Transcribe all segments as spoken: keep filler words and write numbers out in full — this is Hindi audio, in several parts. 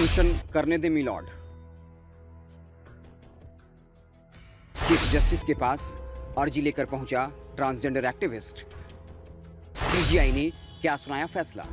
फंक्शन करने दे मिलॉर्ड। चीफ जस्टिस के पास अर्जी लेकर पहुंचा ट्रांसजेंडर एक्टिविस्ट। सीजीआई ने क्या सुनाया फैसला?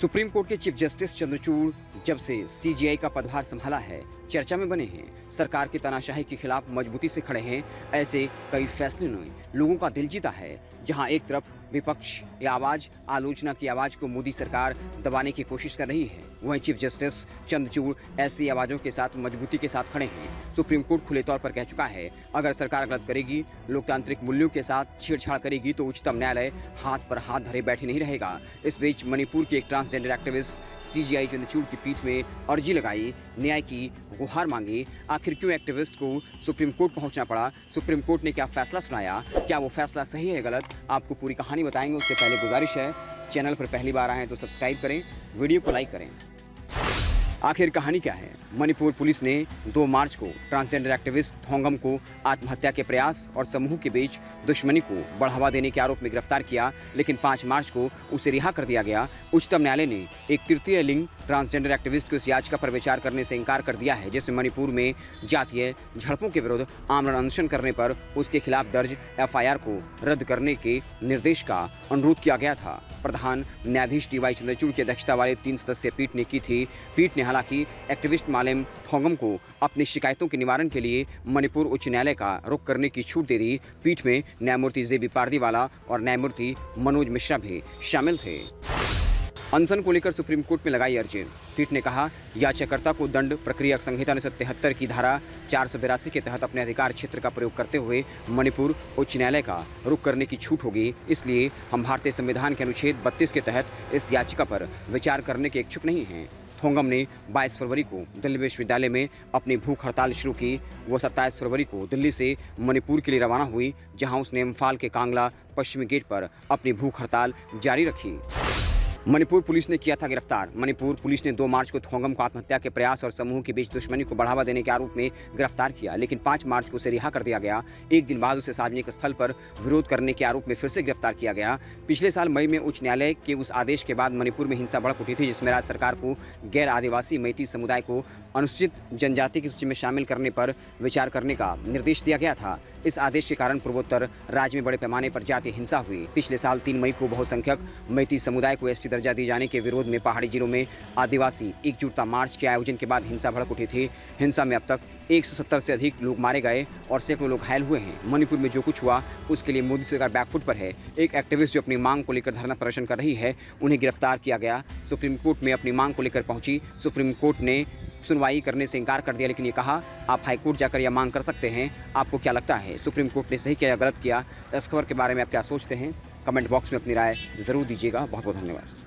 सुप्रीम कोर्ट के चीफ जस्टिस चंद्रचूड़ जब से सीजीआई का पदभार संभाला है, चर्चा में बने हैं। सरकार की तानाशाही के खिलाफ मजबूती से खड़े हैं। ऐसे कई फैसले ने लोगों का दिल जीता है। जहां एक तरफ विपक्ष की आवाज, आलोचना की आवाज को मोदी सरकार दबाने की कोशिश कर रही है, वहीं चीफ जस्टिस चंद्रचूड़ ऐसी आवाज़ों के साथ मजबूती के साथ खड़े हैं। सुप्रीम कोर्ट खुले तौर पर कह चुका है, अगर सरकार गलत करेगी, लोकतांत्रिक मूल्यों के साथ छेड़छाड़ करेगी तो उच्चतम न्यायालय हाथ पर हाथ धरे बैठे नहीं रहेगा। इस बीच मणिपुर के एक ट्रांसजेंडर एक्टिविस्ट सीजीआई चंद्रचूड़ की पीठ में अर्जी लगाई, न्याय की गुहार मांगी। आखिर क्यों एक्टिविस्ट को सुप्रीम कोर्ट पहुंचना पड़ा? सुप्रीम कोर्ट ने क्या फैसला सुनाया? क्या वो फैसला सही है, गलत? आपको पूरी कहानी बताएंगे। उससे पहले गुजारिश है, चैनल पर पहली बार आए हैं तो सब्सक्राइब करें, वीडियो को लाइक करें। आखिर कहानी क्या है? मणिपुर पुलिस ने दो मार्च को ट्रांसजेंडर एक्टिविस्ट थोंगम को आत्महत्या के प्रयास और समूह के बीच दुश्मनी को बढ़ावा देने के आरोप में गिरफ्तार किया, लेकिन पाँच मार्च को उसे रिहा कर दिया गया। उच्चतम न्यायालय ने एक तृतीय लिंग ट्रांसजेंडर एक्टिविस्ट की उस याचिका पर विचार करने से इंकार कर दिया है जिसमें मणिपुर में जातीय झड़पों के विरुद्ध आमरण अनशन करने पर उसके खिलाफ दर्ज एफ आई आर को रद्द करने के निर्देश का अनुरोध किया गया था। प्रधान न्यायाधीश डी वाई चंद्रचूड़ की अध्यक्षता वाले तीन सदस्यीय पीठ ने की थी। पीठ ने हालांकि एक्टिविस्ट मालेम थोंगम को अपनी शिकायतों के निवारण के लिए मणिपुर उच्च न्यायालय का रुख करने की छूट दे दी। पीठ में न्यायमूर्ति जे बी पारदीवाला और न्यायमूर्ति मनोज मिश्रा भी शामिल थे। अनशन को लेकर सुप्रीम कोर्ट में लगाई अर्जी। पीठ ने कहा, याचिकाकर्ता को दंड प्रक्रिया संहिता उन्नीस सौ तिहत्तर की धारा चार सौ बिरासी के तहत अपने अधिकार क्षेत्र का प्रयोग करते हुए मणिपुर उच्च न्यायालय का रुख करने की छूट होगी। इसलिए हम भारतीय संविधान के अनुच्छेद बत्तीस के तहत इस याचिका पर विचार करने के इच्छुक नहीं हैं। थोंगम ने बाईस फरवरी को दिल्ली विश्वविद्यालय में अपनी भूख हड़ताल शुरू की। वो सत्ताईस फरवरी को दिल्ली से मणिपुर के लिए रवाना हुई, जहां उसने इम्फाल के कांगला पश्चिमी गेट पर अपनी भूख हड़ताल जारी रखी। मणिपुर पुलिस ने किया था गिरफ्तार। मणिपुर पुलिस ने दो मार्च को थोंगम को आत्महत्या के प्रयास और समूह के बीच दुश्मनी को बढ़ावा देने के आरोप में गिरफ्तार किया, लेकिन पाँच मार्च को उसे रिहा कर दिया गया। एक दिन बाद उसे सार्वजनिक स्थल पर विरोध करने के आरोप में फिर से गिरफ्तार किया गया। पिछले साल मई में उच्च न्यायालय के उस आदेश के बाद मणिपुर में हिंसा भड़क उठी थी, जिसमें राज्य सरकार को गैर आदिवासी मैती समुदाय को अनुसूचित जनजाति की सूची में शामिल करने पर विचार करने का निर्देश दिया गया था। इस आदेश के कारण पूर्वोत्तर राज्य में बड़े पैमाने पर जातीय हिंसा हुई। पिछले साल तीन मई को बहुसंख्यक मैती समुदाय को एस टी दर्जा दिए जाने के विरोध में पहाड़ी जिलों में आदिवासी एकजुटता मार्च के आयोजन के बाद हिंसा भड़क उठी थी। हिंसा में अब तक एक सौ सत्तर से अधिक लोग मारे गए और सैकड़ों लोग घायल हुए हैं। मणिपुर में जो कुछ हुआ उसके लिए मोदी सरकार बैकफुट पर है। एक एक्टिविस्ट जो अपनी मांग को लेकर धरना प्रदर्शन कर रही है, उन्हें गिरफ्तार किया गया। सुप्रीम कोर्ट में अपनी मांग को लेकर पहुंची। सुप्रीम कोर्ट ने सुनवाई करने से इंकार कर दिया, लेकिन ये कहा, आप हाईकोर्ट जाकर यह मांग कर सकते हैं। आपको क्या लगता है, सुप्रीम कोर्ट ने सही किया या गलत किया? इस खबर के बारे में आप क्या सोचते हैं? कमेंट बॉक्स में अपनी राय जरूर दीजिएगा। बहुत बहुत धन्यवाद।